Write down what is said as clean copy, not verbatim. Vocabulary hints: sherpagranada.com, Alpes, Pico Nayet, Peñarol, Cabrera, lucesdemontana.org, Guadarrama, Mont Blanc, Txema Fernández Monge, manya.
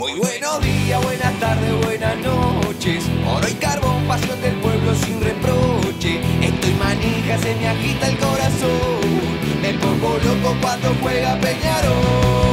Muy buenos días, buenas tardes, buenas noches. Oro y carbón, pasión del pueblo sin reproche. Estoy manija, se me agita el corazón. Me pongo loco cuando juega Peñarol.